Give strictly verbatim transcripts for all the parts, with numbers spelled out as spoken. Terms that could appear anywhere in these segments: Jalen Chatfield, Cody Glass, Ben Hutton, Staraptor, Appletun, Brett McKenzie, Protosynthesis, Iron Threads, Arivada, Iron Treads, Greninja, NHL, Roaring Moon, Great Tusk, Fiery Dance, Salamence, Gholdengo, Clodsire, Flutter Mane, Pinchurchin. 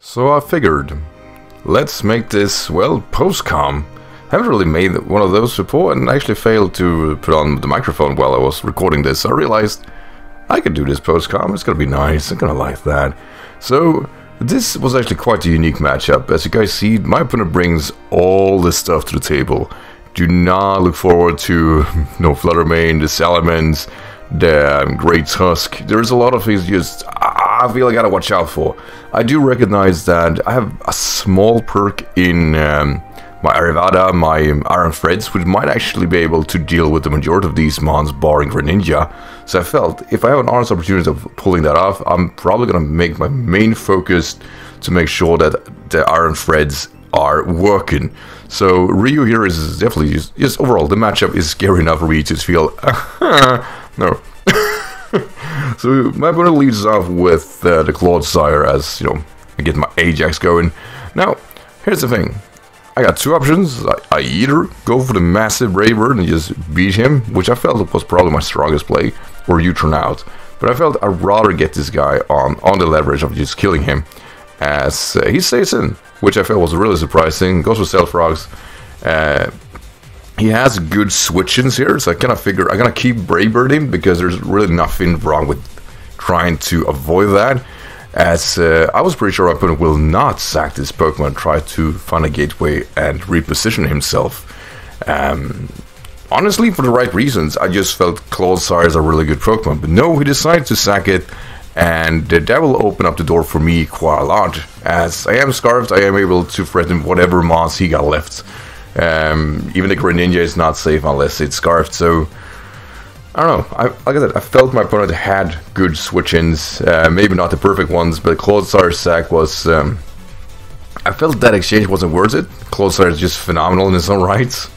So I figured, let's make this, well, post-com. I haven't really made one of those before, and actually failed to put on the microphone while I was recording this. I realized I could do this post-com, it's gonna be nice, I'm gonna like that. So this was actually quite a unique matchup. As you guys see, my opponent brings all this stuff to the table. Do not look forward to no Flutter Mane, the Salamence, the Great Tusk. There's a lot of things just I feel I gotta watch out for. I do recognize that I have a small perk in um, my Arivada, my Iron Treads, which might actually be able to deal with the majority of these mons barring Greninja. So I felt if I have an honest opportunity of pulling that off, I'm probably gonna make my main focus to make sure that the Iron Treads are working. So Ryu here is definitely just, just overall the matchup is scary enough for me to feel no. So my opponent leads off with uh, the Clodsire as, you know, I get my Ajax going. Now, here's the thing. I got two options. I, I either go for the massive Raybird and just beat him, which I felt was probably my strongest play, or you turn out. But I felt I'd rather get this guy on, on the leverage of just killing him, as uh, he stays in, which I felt was really surprising. Goes for Selfrogs. Uh, He has good switch-ins here, so I kind of figure I'm going to keep Braybirding because there's really nothing wrong with trying to avoid that. As uh, I was pretty sure my opponent will not sack this Pokemon, try to find a gateway and reposition himself. Um, honestly, for the right reasons, I just felt Clodsire is a really good Pokemon. But no, he decided to sack it, and uh, that will open up the door for me quite a lot. As I am Scarfed, I am able to threaten whatever mons he got left. Um, even the Greninja is not safe unless it's Scarfed, so I don't know. I, like I said, I felt my opponent had good switch-ins, uh, maybe not the perfect ones, but Clodsire's sack was... Um, I felt that exchange wasn't worth it. Clodsire is just phenomenal in his own rights.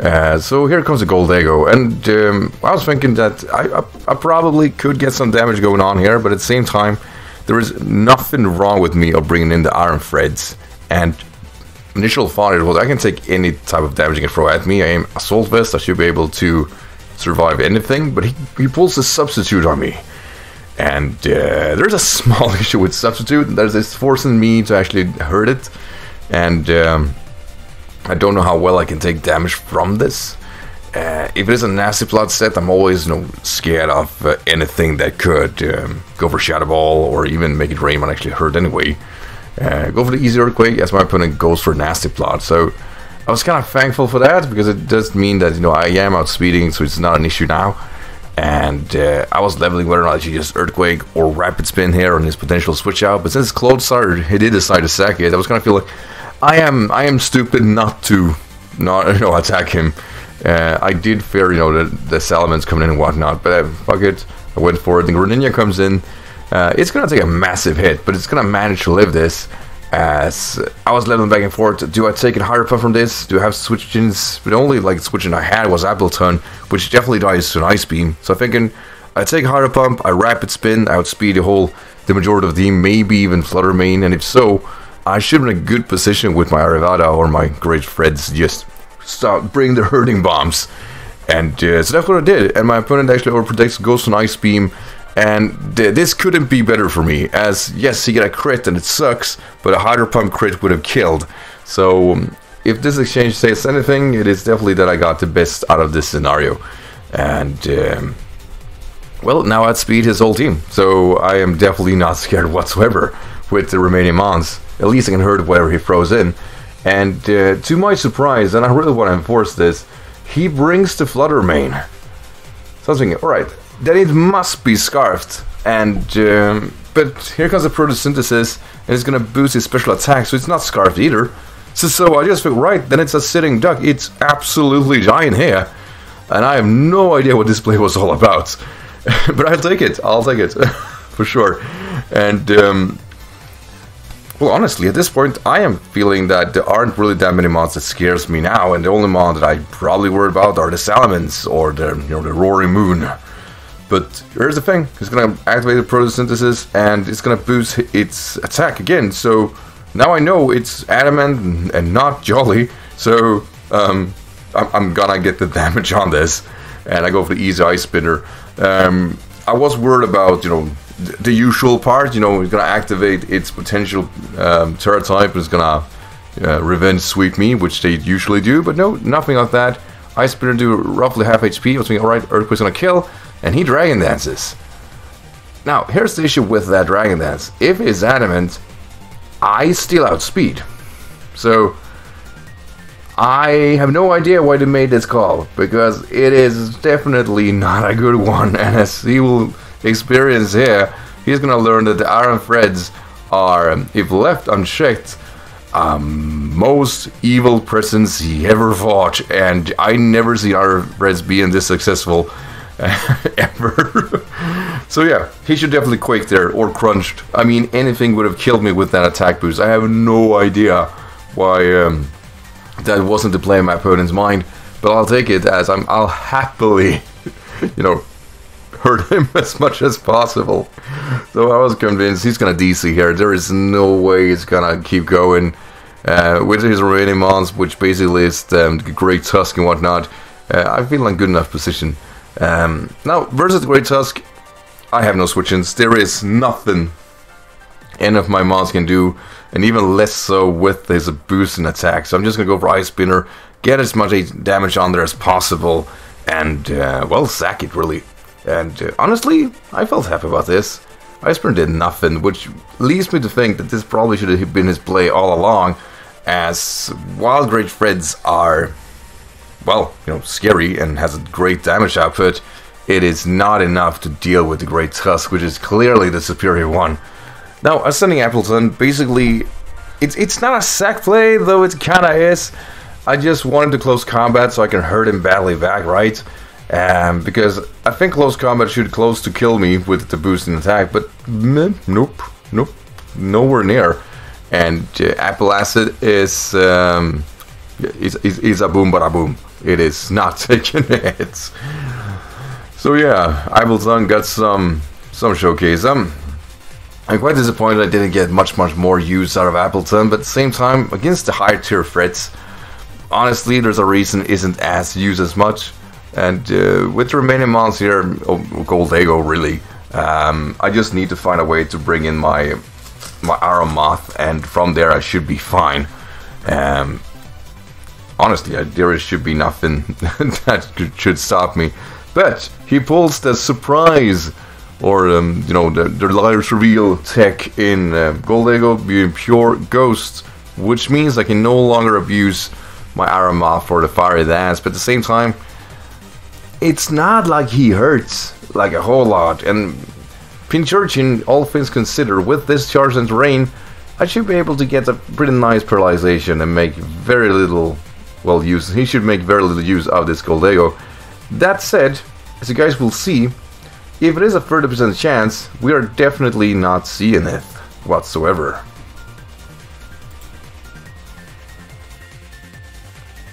Uh, so here comes the Gholdengo, and um, I was thinking that I, I, I probably could get some damage going on here, but at the same time, there is nothing wrong with me of bringing in the Iron Treads, and initial thought it was I can take any type of damage you can throw at me. I aim Assault Vest, I should be able to survive anything, but he, he pulls a Substitute on me. And uh, there's a small issue with Substitute, there's it's forcing me to actually hurt it. And um, I don't know how well I can take damage from this. Uh, if it is a nasty plot set, I'm always, you know, scared of uh, anything that could um, go for Shadow Ball or even make it rain and actually hurt anyway. Uh, go for the easy Earthquake as my opponent goes for a nasty plot, so I was kind of thankful for that because it does mean that, you know, I am outspeeding, so it's not an issue now. And uh, I was leveling whether or not you just Earthquake or Rapid Spin here on his potential switch out, but since Clodsire, he did decide to sack it, I was kind of feeling like I am I am stupid not to not you know attack him. Uh, I did fear, you know, the, the Salamence coming in and whatnot, but uh, fuck it, I went for it. The Greninja comes in. Uh, it's gonna take a massive hit, but it's gonna manage to live this. As I was leveling back and forth, do I take it higher up from this? Do I have switch-ins? But only like switch-in I had was Appletun, which definitely dies to an Ice Beam. So I'm thinking, I take higher pump, I rapid spin, I outspeed the whole, the majority of the team, maybe even Flutter Mane, and if so, I should be in a good position with my Arivada or my Great Treads. Just stop, bring the hurting bombs, and uh, so that's what I did. And my opponent actually overprotects, goes to an Ice Beam. And th this couldn't be better for me, as yes, he got a crit and it sucks, but a Hydro Pump crit would have killed. So um, if this exchange says anything, it is definitely that I got the best out of this scenario. And um, well, now I outspeed his whole team, so I am definitely not scared whatsoever with the remaining mons. At least I can hurt whatever he throws in. And uh, to my surprise, and I really want to enforce this, he brings the Flutter Mane. So I was thinking, alright, then it must be Scarfed, and um, but here comes the Protosynthesis, and it's gonna boost his special attack, so it's not Scarfed either. So, so I just feel, right, then it's a sitting duck, it's absolutely giant here, and I have no idea what this play was all about, but I'll take it, I'll take it, for sure. And, um, well, honestly, at this point, I am feeling that there aren't really that many mons that scares me now, and the only mon that I probably worry about are the Salamence, or the, you know, the Roaring Moon. But here's the thing, it's going to activate the Protosynthesis and it's going to boost its attack again. So now I know it's Adamant and not Jolly. So um, I'm, I'm going to get the damage on this. And I go for the easy Ice Spinner. Um, I was worried about, you know, the usual part, you know, it's gonna activate its potential um, Terra type, is gonna uh, revenge sweep me, which they usually do, but no, nothing like that. Ice Spitter do roughly half H P, I was thinking, alright, Earthquake's gonna kill, and he Dragon Dances. Now, here's the issue with that Dragon Dance. If it's adamant, I still outspeed. So, I have no idea why they made this call, because it is definitely not a good one, and as he will experience here, he's gonna learn that the Iron Threads are, if left unchecked, um, most evil presence he ever fought, and I never see Iron Threads being this successful ever. So yeah, he should definitely quake there, or crunched. I mean, anything would have killed me with that attack boost. I have no idea why um, that wasn't the play in my opponent's mind, but I'll take it as I'm, I'll happily, you know, hurt him as much as possible. So I was convinced he's gonna D C here. There is no way he's gonna keep going uh, with his remaining mons, which basically is the um, Great Tusk and whatnot. Uh, I feel like good enough position. Um, now versus the Great Tusk, I have no switch-ins. There is nothing any of my mons can do, and even less so with his boost and attack. So I'm just gonna go for Ice Spinner, get as much damage on there as possible, and uh, well, sack it really. And uh, honestly, I felt happy about this. Iceburn did nothing, which leads me to think that this probably should have been his play all along, as while Great Threads are, well, you know, scary and has a great damage output, it is not enough to deal with the Great Tusk, which is clearly the superior one. Now, Ascending Appletun, basically, it's, it's not a sack play, though it kinda is. I just wanted to close combat so I can hurt him badly back, right? Um, because I think close combat should close to kill me with the boost and attack, but meh, nope, nope, nowhere near. And uh, Apple Acid is, um, is, is, is a boom bada boom. It is not taking hits. So yeah, Appletun got some some showcase. Um, I'm quite disappointed I didn't get much much more use out of Appletun, but at the same time, against the higher tier threats, honestly, there's a reason isn't as used as much. And uh, with the remaining mons here, oh, Gholdengo really, um, I just need to find a way to bring in my my Aromoth, and from there I should be fine. Um, honestly, I, there should be nothing that could, should stop me. But he pulls the surprise, or um, you know, the, the liar's reveal tech in uh, Gholdengo being pure ghost, which means I can no longer abuse my Aromoth or the Fiery Dance, but at the same time, it's not like he hurts like a whole lot, and Pinchurchin, all things considered, with this charge and terrain, I should be able to get a pretty nice paralyzation and make very little, well, use. He should make very little use of this Gholdengo. That said, as you guys will see, if it is a thirty percent chance, we are definitely not seeing it whatsoever.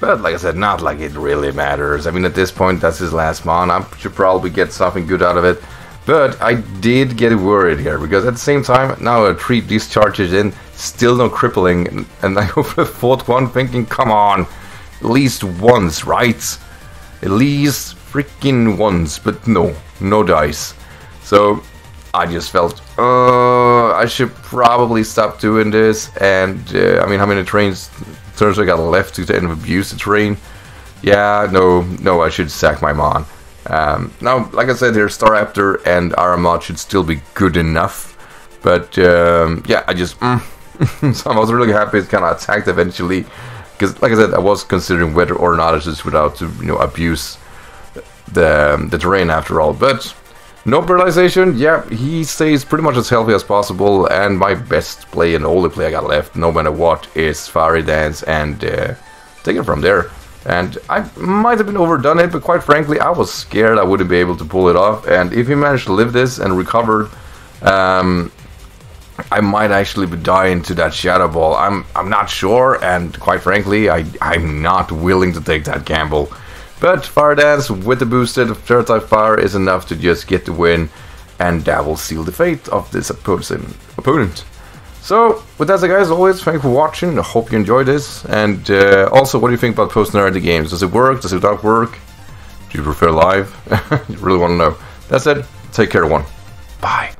But like I said, not like it really matters. I mean, at this point, that's his last mon. I should probably get something good out of it. But I did get worried here, because at the same time, now I treat these charges in, still no crippling. And I overthought one, thinking, come on, at least once, right? At least freaking once. But no, no dice. So I just felt, uh, I should probably stop doing this. And uh, I mean, how many trains... turns out I got left to the end of abuse the terrain. Yeah, no, no, I should sack my mon. Um, now, like I said here, Staraptor and Aramod should still be good enough. But, um, yeah, I just... Mm. So I was really happy it kind of attacked eventually. Because, like I said, I was considering whether or not I should switch out to, you know, abuse the, the terrain after all. But, no paralyzation. Yeah, he stays pretty much as healthy as possible, and my best play and only play I got left, no matter what, is Fiery Dance, and uh, take it from there. And I might have been overdone it, but quite frankly, I was scared I wouldn't be able to pull it off, and if he managed to live this and recovered, um, I might actually be dying to that Shadow Ball. I'm, I'm not sure, and quite frankly, I, I'm not willing to take that gamble. But Fire Dance with the boosted Terra-type Fire is enough to just get the win, and that will seal the fate of this opponent. So, with that said, guys, as always, thank you for watching. I hope you enjoyed this. And uh, also, what do you think about post-narrative games? Does it work? Does it not work? Do you prefer live? You really want to know. That's it. Take care, everyone. Bye.